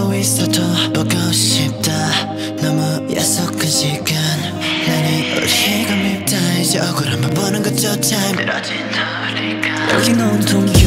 알고 있어도 보고 싶다. 너무 약속한 시간 나는 우리가 밉다. 이제 억울한 맘 보는 것조차 힘들어진 우리가 여긴 온통